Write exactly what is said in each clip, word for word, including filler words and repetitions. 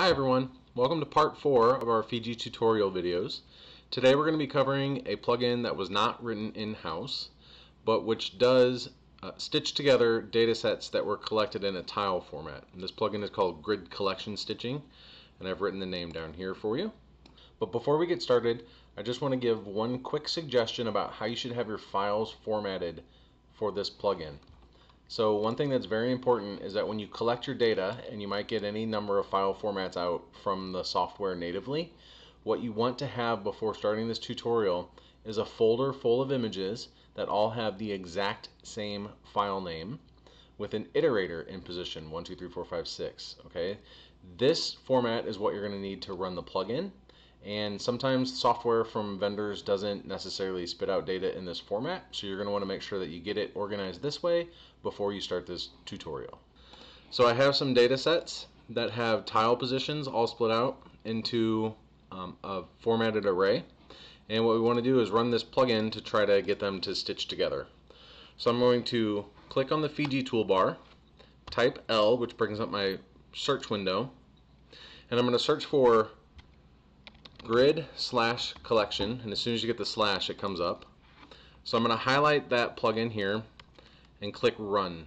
Hi everyone, welcome to part four of our Fiji tutorial videos. Today we're going to be covering a plugin that was not written in-house, but which does uh, stitch together data sets that were collected in a tile format. And this plugin is called Grid Collection Stitching, and I've written the name down here for you. But before we get started, I just want to give one quick suggestion about how you should have your files formatted for this plugin. So one thing that's very important is that when you collect your data, and you might get any number of file formats out from the software natively, what you want to have before starting this tutorial is a folder full of images that all have the exact same file name with an iterator in position one, two, three, four, five, six. Okay? This format is what you're going to need to run the plugin, and sometimes software from vendors doesn't necessarily spit out data in this format, so you're going to want to make sure that you get it organized this way before you start this tutorial. So I have some data sets that have tile positions all split out into um, a formatted array, and what we want to do is run this plugin to try to get them to stitch together. So I'm going to click on the Fiji toolbar, type L, which brings up my search window, and I'm going to search for grid slash collection, and as soon as you get the slash it comes up. So I'm going to highlight that plugin here and click run.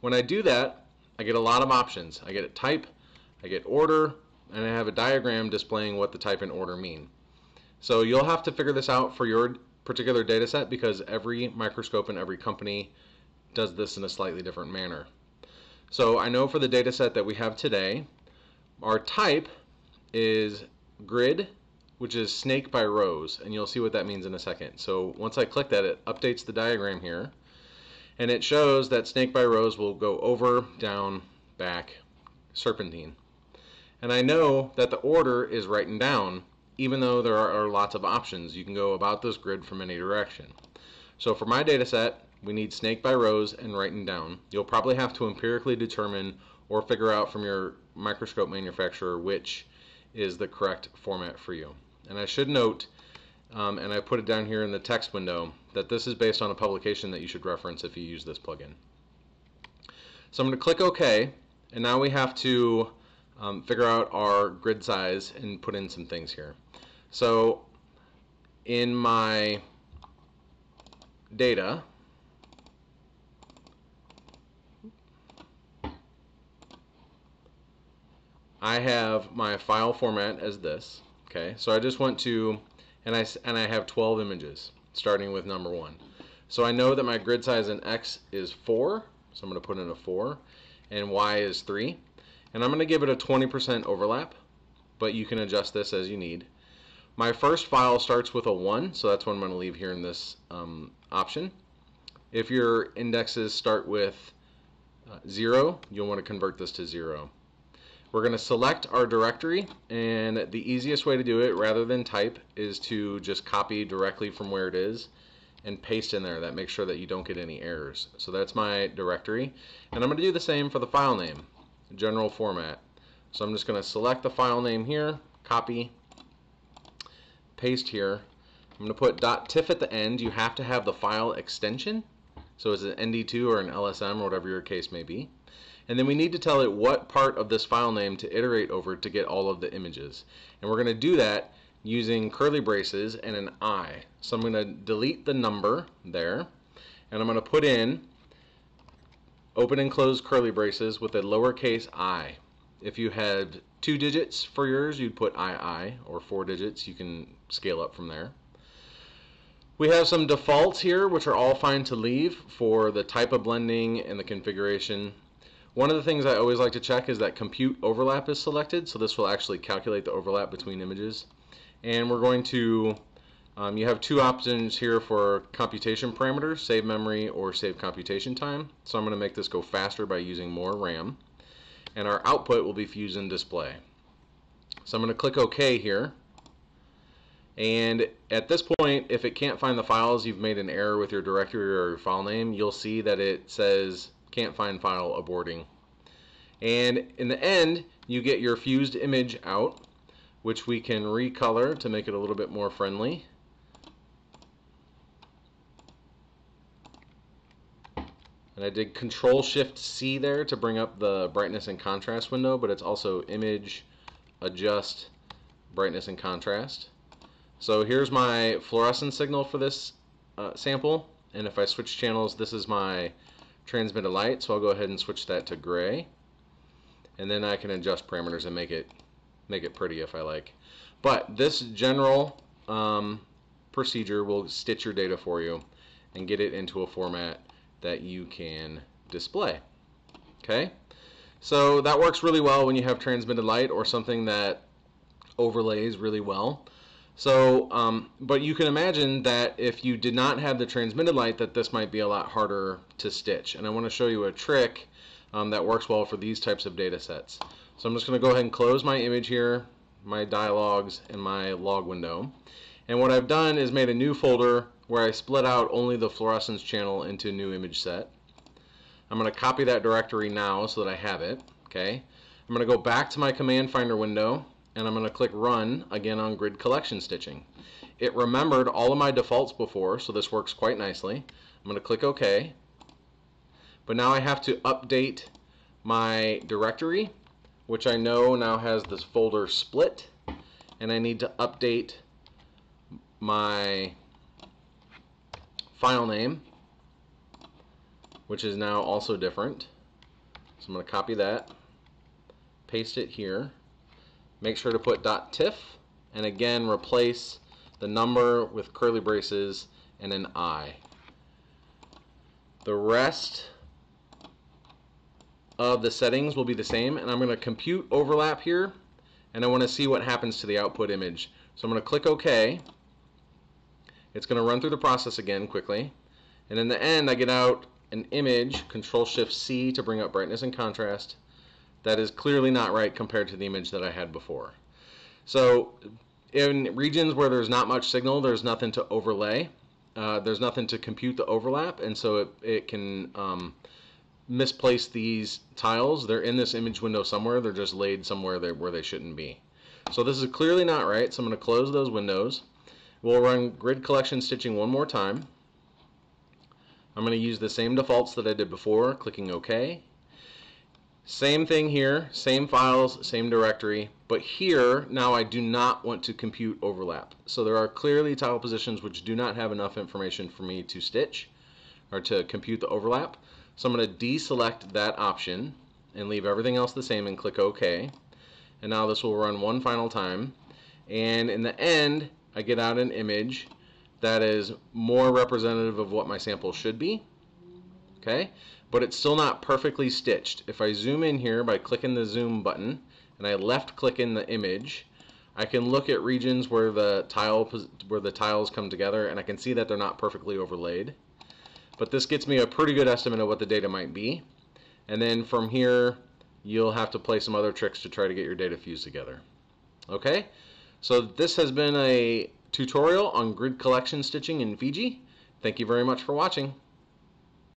When I do that, I get a lot of options. I get a type, I get order, and I have a diagram displaying what the type and order mean. So you'll have to figure this out for your particular data set, because every microscope and every company does this in a slightly different manner. So I know for the data set that we have today, our type is grid, which is snake by rows, and you'll see what that means in a second. So once I click that, it updates the diagram here, and it shows that snake by rows will go over, down, back, serpentine. And I know that the order is right and down, even though there are, are lots of options. You can go about this grid from any direction. So for my data set, we need snake by rows and right and down. You'll probably have to empirically determine or figure out from your microscope manufacturer which is the correct format for you. And I should note, um, and I put it down here in the text window, that this is based on a publication that you should reference if you use this plugin. So I'm going to click OK, and now we have to um, figure out our grid size and put in some things here. So in my data, I have my file format as this. Okay, so I just want to, and I, and I have twelve images, starting with number one. So I know that my grid size in X is four, so I'm going to put in a four, and Y is three, and I'm going to give it a twenty percent overlap, but you can adjust this as you need. My first file starts with a one, so that's what I'm going to leave here in this um, option. If your indexes start with uh, zero, you'll want to convert this to zero. We're going to select our directory, and the easiest way to do it, rather than type, is to just copy directly from where it is and paste in there. That makes sure that you don't get any errors. So that's my directory, and I'm going to do the same for the file name, general format. So I'm just going to select the file name here, copy, paste here. I'm going to put .tif at the end. You have to have the file extension, so it's an N D two or an L S M or whatever your case may be. And then we need to tell it what part of this file name to iterate over to get all of the images. And we're going to do that using curly braces and an I. So I'm going to delete the number there, and I'm going to put in open and close curly braces with a lowercase I. If you had two digits for yours, you'd put two, or four digits. You can scale up from there. We have some defaults here, which are all fine to leave for the type of blending and the configuration. One of the things I always like to check is that compute overlap is selected, so this will actually calculate the overlap between images. And we're going to, um, you have two options here for computation parameters, save memory or save computation time. So I'm going to make this go faster by using more RAM. And our output will be fuse and display. So I'm going to click OK here. And at this point, if it can't find the files, you've made an error with your directory or your file name, you'll see that it says can't find file, aborting. And in the end, you get your fused image out, which we can recolor to make it a little bit more friendly. And I did Control Shift C there to bring up the brightness and contrast window, but it's also Image, Adjust, Brightness and Contrast. So here's my fluorescence signal for this uh, sample, and if I switch channels, this is my transmitted light, so I'll go ahead and switch that to gray. And then I can adjust parameters and make it make it pretty if I like. But this general um, procedure will stitch your data for you and get it into a format that you can display. Okay, so that works really well when you have transmitted light or something that overlays really well. So, um, but you can imagine that if you did not have the transmitted light, that this might be a lot harder to stitch. And I want to show you a trick Um, that works well for these types of data sets. So I'm just going to go ahead and close my image here, my dialogues, and my log window. And what I've done is made a new folder where I split out only the fluorescence channel into new image set. I'm going to copy that directory now so that I have it. Okay. I'm going to go back to my command finder window, and I'm going to click Run again on Grid Collection Stitching. It remembered all of my defaults before, so this works quite nicely. I'm going to click OK. But now I have to update my directory, which I know now has this folder split, and I need to update my file name, which is now also different. So I'm going to copy that, paste it here, make sure to put .tiff, and again replace the number with curly braces and an I. The rest of the settings will be the same, and I'm going to compute overlap here, and I want to see what happens to the output image. So I'm going to click OK. It's going to run through the process again quickly, and in the end I get out an image, Control Shift C to bring up brightness and contrast, that is clearly not right compared to the image that I had before. So in regions where there's not much signal, there's nothing to overlay, uh, there's nothing to compute the overlap, and so it, it can um, misplace these tiles. They're in this image window somewhere, they're just laid somewhere that, where they shouldn't be. So this is clearly not right, so I'm going to close those windows. We'll run Grid Collection Stitching one more time. I'm going to use the same defaults that I did before, clicking OK. Same thing here, same files, same directory, but here now I do not want to compute overlap. So there are clearly tile positions which do not have enough information for me to stitch or to compute the overlap. So I'm going to deselect that option and leave everything else the same and click OK. And now this will run one final time. And in the end, I get out an image that is more representative of what my sample should be. Okay, but it's still not perfectly stitched. If I zoom in here by clicking the zoom button and I left click in the image, I can look at regions where the tile where the tiles come together, and I can see that they're not perfectly overlaid. But this gets me a pretty good estimate of what the data might be. And then from here, you'll have to play some other tricks to try to get your data fused together. Okay, so this has been a tutorial on grid collection stitching in Fiji. Thank you very much for watching.